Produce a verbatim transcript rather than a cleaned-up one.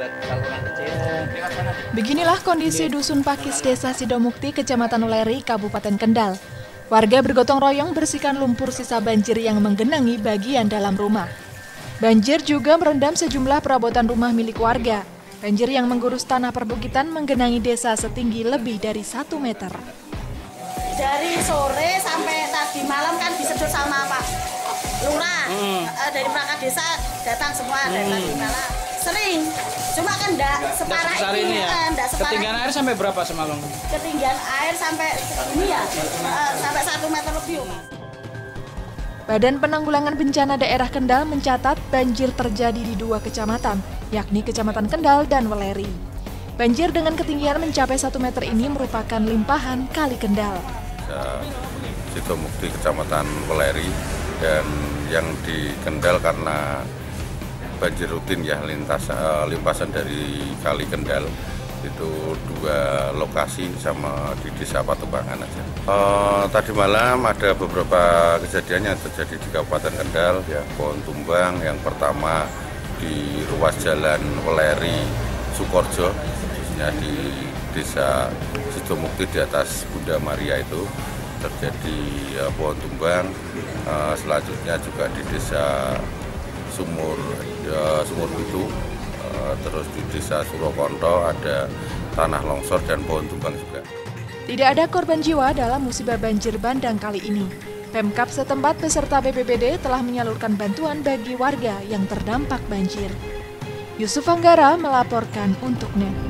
buat saluran kecil. Beginilah kondisi dusun Pakis Desa Sidomukti, Kecamatan Weleri, Kabupaten Kendal. Warga bergotong royong bersihkan lumpur sisa banjir yang menggenangi bagian dalam rumah. Banjir juga merendam sejumlah perabotan rumah milik warga. Banjir yang menggurus tanah perbukitan menggenangi desa setinggi lebih dari satu meter. Dari sore sampai tadi malam kan disedot sama Pak Lurah. Hmm. Dari perangkat desa datang semua hmm. dari tadi malam. Sering, cuma kan enggak separah ini, ini ya? Kan enggak separah. Ketinggian air sampai berapa semalam? Ketinggian air sampai ini ya, sampai satu meter lebih. Badan Penanggulangan Bencana Daerah Kendal mencatat banjir terjadi di dua kecamatan, yakni Kecamatan Kendal dan Weleri. Banjir dengan ketinggian mencapai satu meter ini merupakan limpahan Kali Kendal. Sidomukti Kecamatan Weleri, dan yang di Kendal karena banjir rutin ya lintas uh, limpasan dari Kali Kendal itu dua lokasi sama di desa Patubangan aja. Uh, tadi malam ada beberapa kejadian yang terjadi di Kabupaten Kendal ya, pohon tumbang. Yang pertama di ruas jalan Weleri Sukorjo, khususnya di desa Sidomukti di atas Bunda Maria, itu terjadi uh, pohon tumbang. Uh, selanjutnya juga di desa Sumur ya, sumur itu, uh, terus di desa Surokonto ada tanah longsor dan pohon tumbang juga. Tidak ada korban jiwa dalam musibah banjir bandang kali ini. Pemkab setempat beserta B P B D telah menyalurkan bantuan bagi warga yang terdampak banjir. Yusuf Anggara melaporkan untuk N E T.